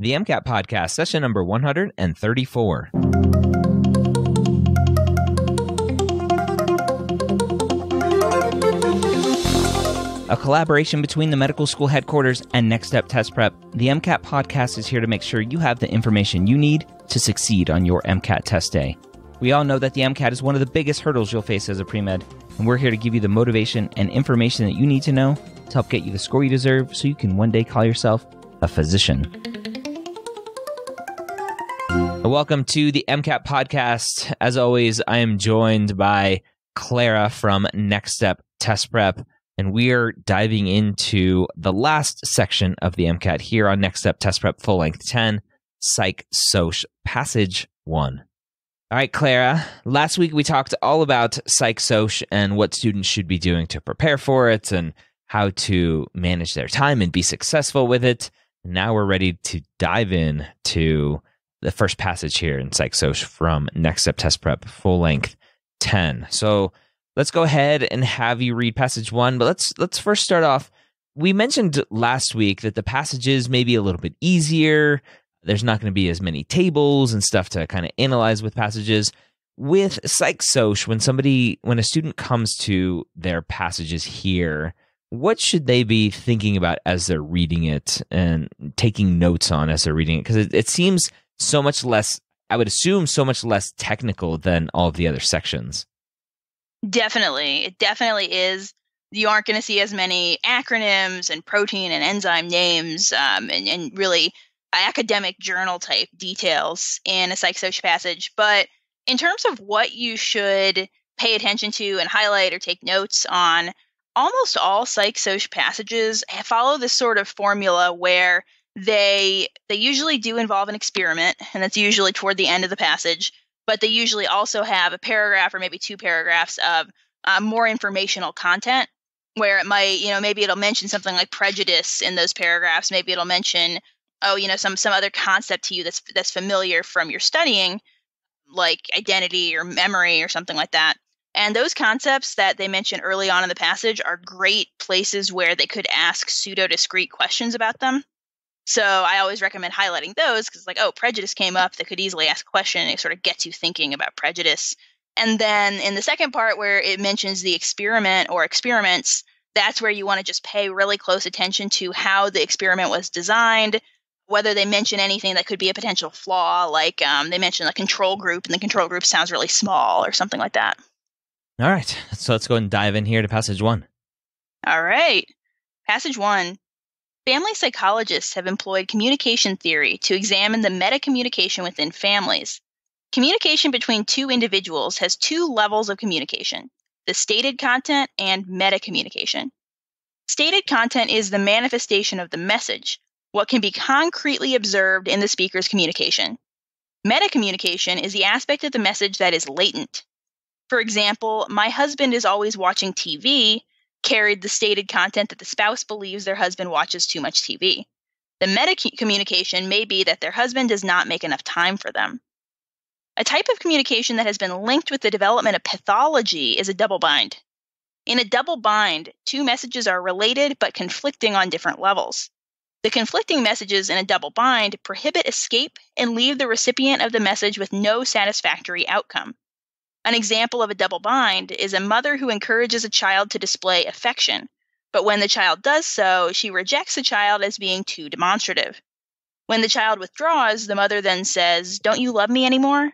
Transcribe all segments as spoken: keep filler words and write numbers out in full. The MCAT Podcast, session number one hundred thirty-four. A collaboration between the medical school headquarters and Next Step Test Prep, the MCAT Podcast is here to make sure you have the information you need to succeed on your MCAT test day. We all know that the MCAT is one of the biggest hurdles you'll face as a pre-med, and we're here to give you the motivation and information that you need to know to help get you the score you deserve so you can one day call yourself a physician. Welcome to the MCAT Podcast. As always, I am joined by Clara from Next Step Test Prep. And we're diving into the last section of the MCAT here on Next Step Test Prep Full Length ten, Psych/Soc Passage one. All right, Clara, last week we talked all about Psych/Soc and what students should be doing to prepare for it and how to manage their time and be successful with it. Now we're ready to dive in to the first passage here in Psych/Soc from Next Step Test Prep Full Length ten. So let's go ahead and have you read passage one, but let's let's first start off. We mentioned last week that the passages may be a little bit easier. There's not going to be as many tables and stuff to kind of analyze with passages. With Psych/Soc, when somebody, when a student comes to their passages here, what should they be thinking about as they're reading it and taking notes on as they're reading it? Because it, it seems so much less, I would assume, so much less technical than all of the other sections. Definitely. It definitely is. You aren't going to see as many acronyms and protein and enzyme names um, and, and really academic journal type details in a Psych/Soc passage. But in terms of what you should pay attention to and highlight or take notes on, almost all Psych/Soc passages follow this sort of formula where they they usually do involve an experiment, and that's usually toward the end of the passage. But they usually also have a paragraph or maybe two paragraphs of uh, more informational content where it might, you know, maybe it'll mention something like prejudice in those paragraphs. Maybe it'll mention, oh, you know, some some other concept to you that's that's familiar from your studying, like identity or memory or something like that. And those concepts that they mention early on in the passage are great places where they could ask pseudo-discrete questions about them. So I always recommend highlighting those because, like, oh, prejudice came up. They could easily ask a question. It sort of gets you thinking about prejudice. And then in the second part where it mentions the experiment or experiments, that's where you want to just pay really close attention to how the experiment was designed, whether they mention anything that could be a potential flaw, like um, they mentioned a control group, and the control group sounds really small or something like that. All right. So let's go and dive in here to passage one. All right. Passage one. Family psychologists have employed communication theory to examine the metacommunication within families. Communication between two individuals has two levels of communication, the stated content and metacommunication. Stated content is the manifestation of the message, what can be concretely observed in the speaker's communication. Metacommunication is the aspect of the message that is latent. For example, my husband is always watching T V, carried the stated content that the spouse believes their husband watches too much T V. The metacommunication may be that their husband does not make enough time for them. A type of communication that has been linked with the development of pathology is a double bind. In a double bind, two messages are related but conflicting on different levels. The conflicting messages in a double bind prohibit escape and leave the recipient of the message with no satisfactory outcome. An example of a double bind is a mother who encourages a child to display affection, but when the child does so, she rejects the child as being too demonstrative. When the child withdraws, the mother then says, "Don't you love me anymore?"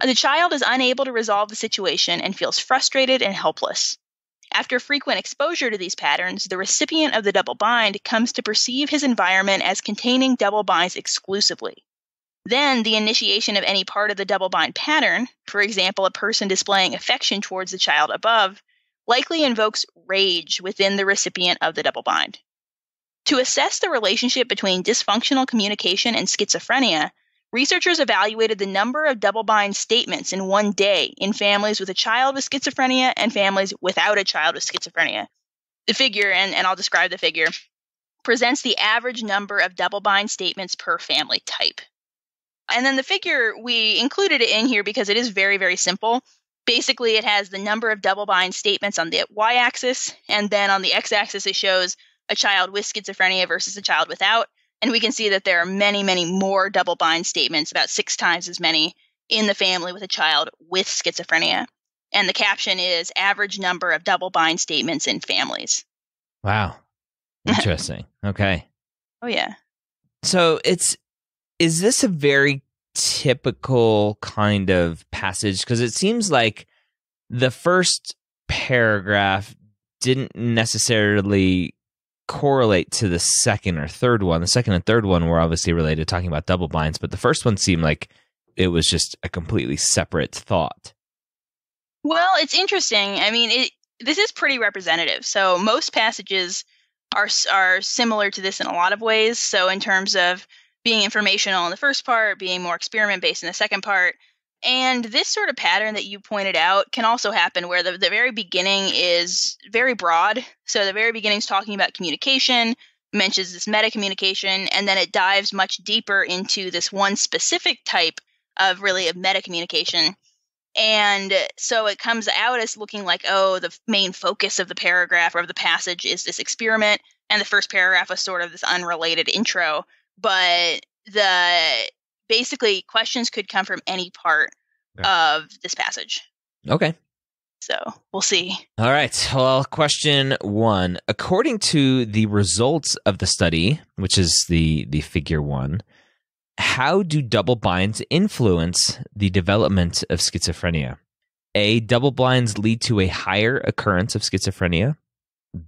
The child is unable to resolve the situation and feels frustrated and helpless. After frequent exposure to these patterns, the recipient of the double bind comes to perceive his environment as containing double binds exclusively. Then the initiation of any part of the double bind pattern, for example, a person displaying affection towards the child above, likely invokes rage within the recipient of the double bind. To assess the relationship between dysfunctional communication and schizophrenia, researchers evaluated the number of double bind statements in one day in families with a child with schizophrenia and families without a child with schizophrenia. The figure, and, and I'll describe the figure, presents the average number of double bind statements per family type. And then the figure, we included it in here because it is very, very simple. Basically, it has the number of double bind statements on the y-axis, and then on the x-axis, it shows a child with schizophrenia versus a child without, And we can see that there are many, many more double bind statements, about six times as many, in the family with a child with schizophrenia. And the caption is average number of double bind statements in families. Wow. Interesting. Okay. Oh, yeah. So it's, is this a very typical kind of passage? Because it seems like the first paragraph didn't necessarily correlate to the second or third one. The second and third one were obviously related, talking about double binds, but the first one seemed like it was just a completely separate thought. Well, it's interesting. I mean, it, this is pretty representative. So most passages are are similar to this in a lot of ways. So in terms of being informational in the first part, being more experiment-based in the second part. And this sort of pattern that you pointed out can also happen where the, the very beginning is very broad. So the very beginning is talking about communication, mentions this metacommunication, and then it dives much deeper into this one specific type of really of metacommunication. And so it comes out as looking like, oh, the main focus of the paragraph or of the passage is this experiment. And the first paragraph was sort of this unrelated intro. But the basically questions could come from any part of this passage. Okay. So we'll see. All right. Well, question one. According to the results of the study, which is the, the figure one, how do double binds influence the development of schizophrenia? A, double blinds lead to a higher occurrence of schizophrenia.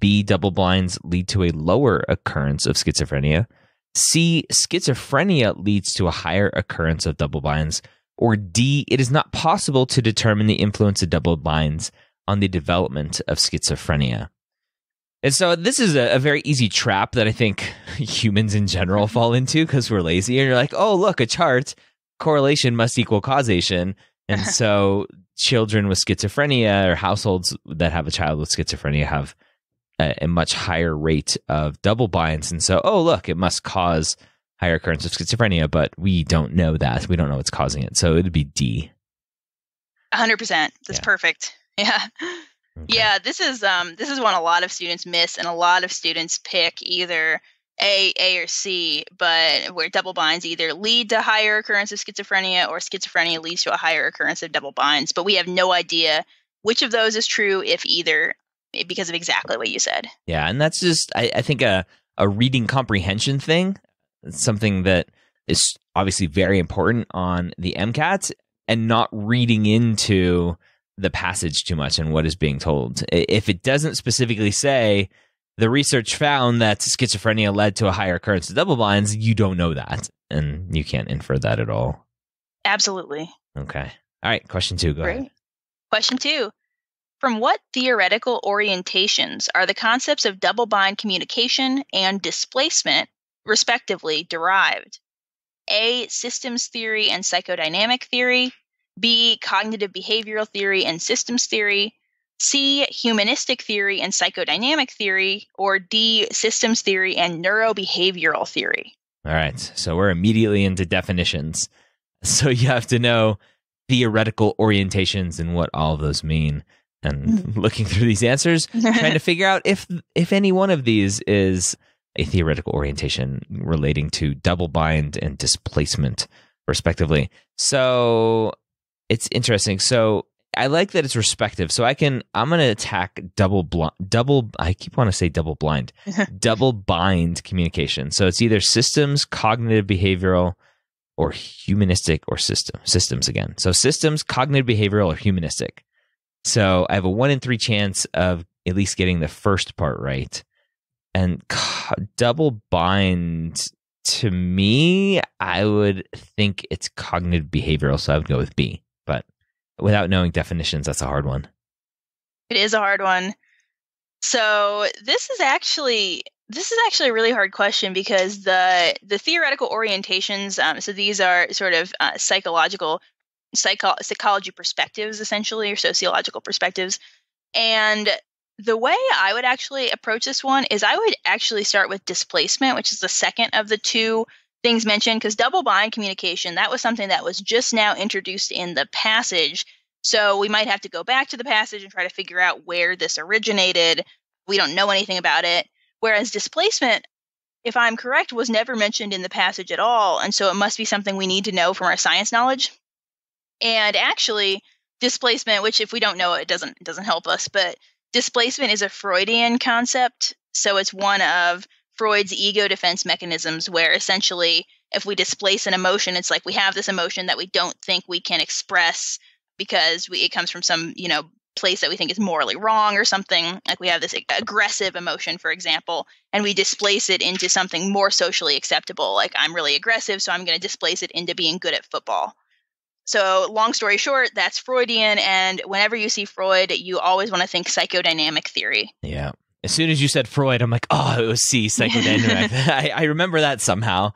B, double blinds lead to a lower occurrence of schizophrenia. C, schizophrenia leads to a higher occurrence of double binds. Or D, it is not possible to determine the influence of double binds on the development of schizophrenia. And so this is a, a very easy trap that I think humans in general fall into because we're lazy. And you're like, oh, look, a chart. Correlation must equal causation. And so children with schizophrenia or households that have a child with schizophrenia have a, a much higher rate of double binds. And so, oh, look, it must cause higher occurrence of schizophrenia. But we don't know that. We don't know what's causing it. So it would be D. one hundred percent. That's yeah. perfect. Yeah. Okay. Yeah, this is um this is one a lot of students miss, and a lot of students pick either A, A or C, but where double binds either lead to higher occurrence of schizophrenia or schizophrenia leads to a higher occurrence of double binds. But we have no idea which of those is true, if either, because of exactly what you said. Yeah, and that's just I, I think a a reading comprehension thing. It's something that is obviously very important on the MCAT, and not reading into the passage too much and what is being told. If it doesn't specifically say the research found that schizophrenia led to a higher occurrence of double blinds, you don't know that, and you can't infer that at all. Absolutely. Okay. All right. Question two. Go Great. ahead. Question two. From what theoretical orientations are the concepts of double bind communication and displacement, respectively, derived? A, systems theory and psychodynamic theory. B, cognitive behavioral theory and systems theory. C, humanistic theory and psychodynamic theory. Or D, systems theory and neurobehavioral theory. All right. So we're immediately into definitions. So you have to know theoretical orientations and what all of those mean. And looking through these answers, trying to figure out if, if any one of these is a theoretical orientation relating to double bind and displacement, respectively. So it's interesting. So I like that it's respective. So I can, I'm going to attack double, blind, double, I keep wanting to say double blind, double bind communication. So it's either systems, cognitive behavioral, or humanistic, or system, systems again. So systems, cognitive behavioral, or humanistic. So I have a one in three chance of at least getting the first part right. And double bind, to me, I would think it's cognitive behavioral. So I would go with B. But without knowing definitions, that's a hard one. It is a hard one. So this is actually this is actually a really hard question because the the theoretical orientations. Um, so these are sort of uh, psychological psycho psychology perspectives, essentially, or sociological perspectives. And the way I would actually approach this one is I would actually start with displacement, which is the second of the two things mentioned, because double bind communication, that was something that was just now introduced in the passage. So we might have to go back to the passage and try to figure out where this originated. We don't know anything about it. Whereas displacement, if I'm correct, was never mentioned in the passage at all, and so it must be something we need to know from our science knowledge. And actually, displacement, which if we don't know it, doesn't it doesn't help us, but displacement is a Freudian concept, so it's one of Freud's ego defense mechanisms, where essentially if we displace an emotion, it's like we have this emotion that we don't think we can express because we, it comes from some, you know, place that we think is morally wrong or something. Like we have this aggressive emotion, for example, and we displace it into something more socially acceptable. Like, I'm really aggressive, so I'm going to displace it into being good at football. So long story short, that's Freudian. And whenever you see Freud, you always want to think psychodynamic theory. Yeah. As soon as you said Freud, I'm like, oh, it was C, psychodynamic. I, I remember that somew.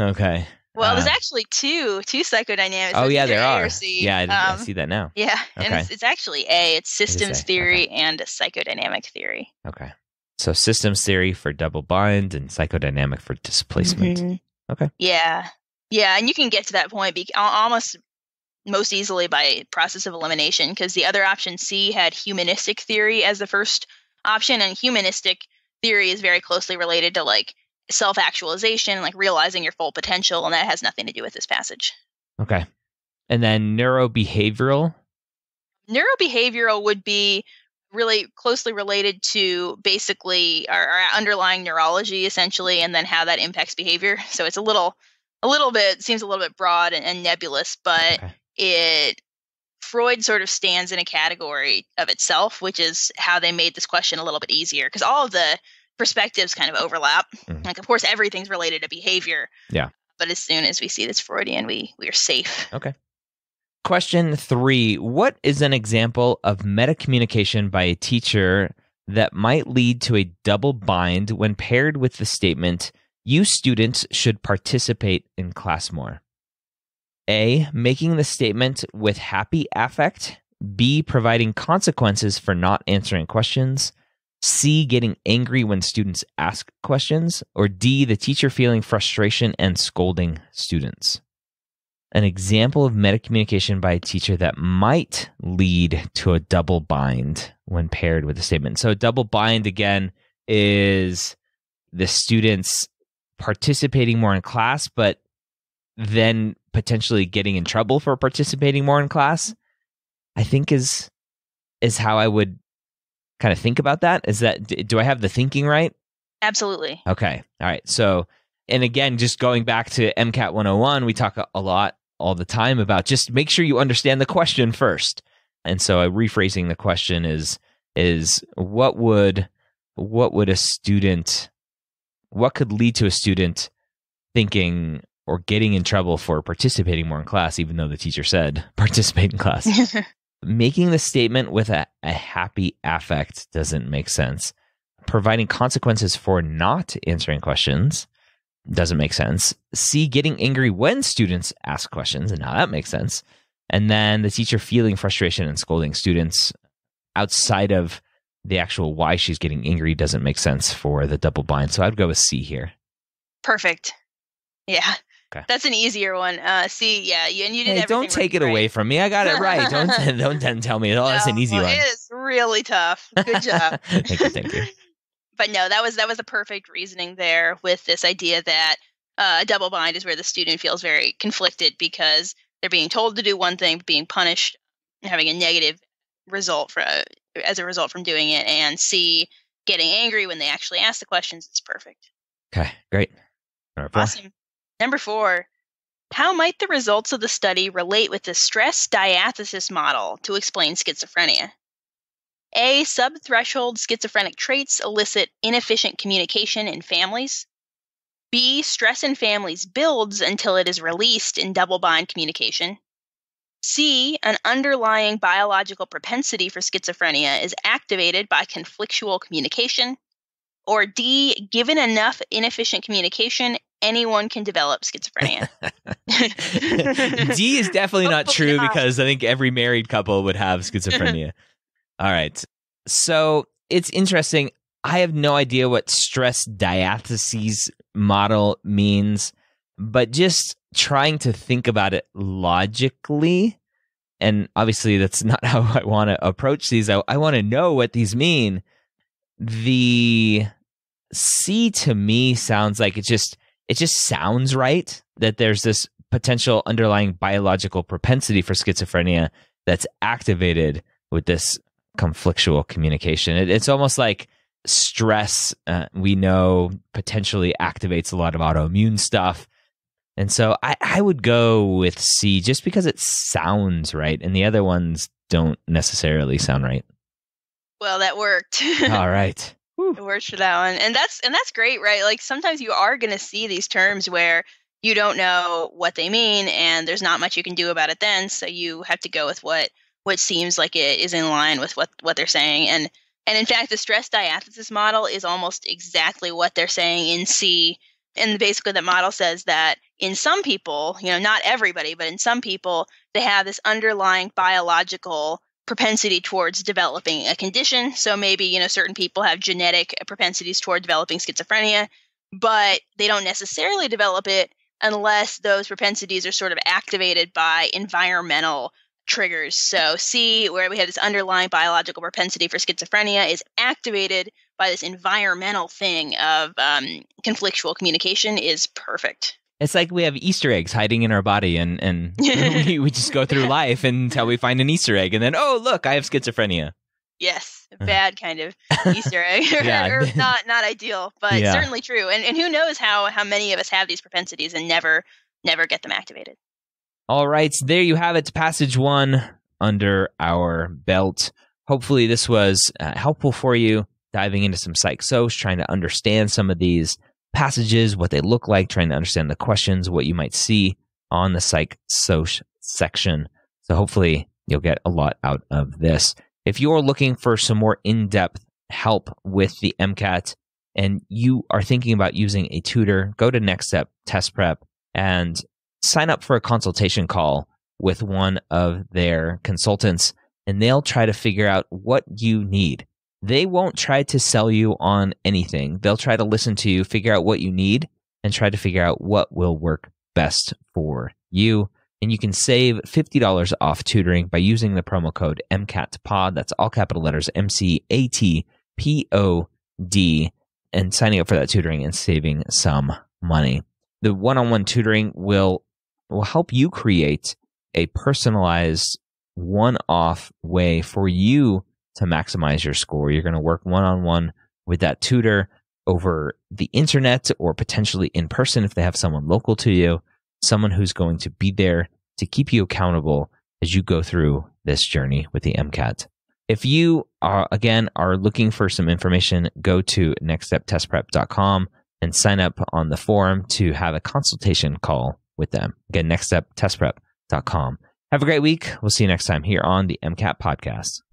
Okay. Well, uh, there's actually two, two psychodynamics. Oh, yeah, there are. Yeah, I, um, I see that now. Yeah, okay. And it's, it's actually A. It's systems it theory okay. and psychodynamic theory. Okay. So systems theory for double bind and psychodynamic for displacement. Mm-hmm. Okay. Yeah. Yeah, and you can get to that point be almost most easily by process of elimination, because the other option, C, had humanistic theory as the first option, and humanistic theory is very closely related to, like, self-actualization, like realizing your full potential, and that has nothing to do with this passage. Okay. And then neurobehavioral? Neurobehavioral would be really closely related to basically our, our underlying neurology, essentially, and then how that impacts behavior. So it's a little, a little bit, seems a little bit broad and, and nebulous, but okay. it, Freud sort of stands in a category of itself, which is how they made this question a little bit easier, because all of the perspectives kind of overlap. Mm-hmm. Like, of course, everything's related to behavior. Yeah. But as soon as we see this Freudian, we we are safe. Okay. Question three. What is an example of metacommunication by a teacher that might lead to a double bind when paired with the statement, you students should participate in class more? A, making the statement with happy affect. B, providing consequences for not answering questions. C, getting angry when students ask questions. Or D, the teacher feeling frustration and scolding students. An example of metacommunication by a teacher that might lead to a double bind when paired with a statement. So double bind, again, is the students participating more in class, but then potentially getting in trouble for participating more in class, I think is is how I would kind of think about that. Is that, do I have the thinking right? Absolutely. Okay. All right. So, and again, just going back to MCAT one oh one, we talk a lot all the time about just make sure you understand the question first. And so, rephrasing the question is is what would what would a student what could lead to a student thinking or getting in trouble for participating more in class, even though the teacher said participate in class. Making the statement with a, a happy affect doesn't make sense. Providing consequences for not answering questions doesn't make sense. C, getting angry when students ask questions, and now that makes sense. And then the teacher feeling frustration and scolding students outside of the actual why she's getting angry doesn't make sense for the double bind. So I'd go with C here. Perfect. Yeah. Okay. That's an easier one. Uh, see, yeah, you, and you didn't. Hey, don't take it right. away from me. I got it right. Don't don't, don't tell me. Oh, no, that's an easy well, one. It is really tough. Good job. Thank you. Thank you. But no, that was that was the perfect reasoning there with this idea that uh, a double bind is where the student feels very conflicted because they're being told to do one thing, being punished, and having a negative result for uh, as a result from doing it, and C, getting angry when they actually ask the questions. It's perfect. Okay, great. All right, awesome. Number four, how might the results of the study relate with the stress diathesis model to explain schizophrenia? A, subthreshold schizophrenic traits elicit inefficient communication in families. B, stress in families builds until it is released in double bind communication. C, an underlying biological propensity for schizophrenia is activated by conflictual communication. Or D, given enough inefficient communication, anyone can develop schizophrenia. D is definitely not true because I think every married couple would have schizophrenia. All right. So it's interesting. I have no idea what stress diathesis model means, but just trying to think about it logically, and obviously that's not how I want to approach these. I, I want to know what these mean. The C to me sounds like it just it just sounds right, that there's this potential underlying biological propensity for schizophrenia that's activated with this conflictual communication. It, it's almost like stress, uh, we know, potentially activates a lot of autoimmune stuff. And so I, I would go with C just because it sounds right, and the other ones don't necessarily sound right. Well, that worked. All right. It worked for that one. And that's and that's great, right? Like sometimes you are going to see these terms where you don't know what they mean and there's not much you can do about it then, so you have to go with what what seems like it is in line with what what they're saying. And and in fact, the stress diathesis model is almost exactly what they're saying in C. And basically the model says that in some people, you know, not everybody, but in some people, they have this underlying biological propensity towards developing a condition. So maybe, you know, certain people have genetic propensities toward developing schizophrenia, but they don't necessarily develop it unless those propensities are sort of activated by environmental triggers. So C, where we have this underlying biological propensity for schizophrenia, is activated by this environmental thing of um, conflictual communication, is perfect. It's like we have Easter eggs hiding in our body, and, and we, we just go through life until we find an Easter egg, and then, oh, look, I have schizophrenia. Yes, bad kind of Easter egg, yeah. or, or not not ideal, but yeah. certainly true. And and who knows how, how many of us have these propensities and never never get them activated. All right, so there you have it, passage one under our belt. Hopefully this was uh, helpful for you, diving into some psych-soc, trying to understand some of these passages, what they look like, trying to understand the questions, what you might see on the psych-soc section. So hopefully you'll get a lot out of this. If you're looking for some more in-depth help with the MCAT and you are thinking about using a tutor, go to Next Step Test Prep and sign up for a consultation call with one of their consultants, and they'll try to figure out what you need. They won't try to sell you on anything. They'll try to listen to you, figure out what you need, and try to figure out what will work best for you. And you can save fifty dollars off tutoring by using the promo code MCATPOD. That's all capital letters, M C A T P O D, and signing up for that tutoring and saving some money. The one-on-one tutoring will, will help you create a personalized one-off way for you to maximize your score. You're going to work one-on-one with that tutor over the internet or potentially in person if they have someone local to you, someone who's going to be there to keep you accountable as you go through this journey with the MCAT. If you, are, again, are looking for some information, go to next step test prep dot com and sign up on the forum to have a consultation call with them. Again, next step test prep dot com. Have a great week. We'll see you next time here on the MCAT Podcast.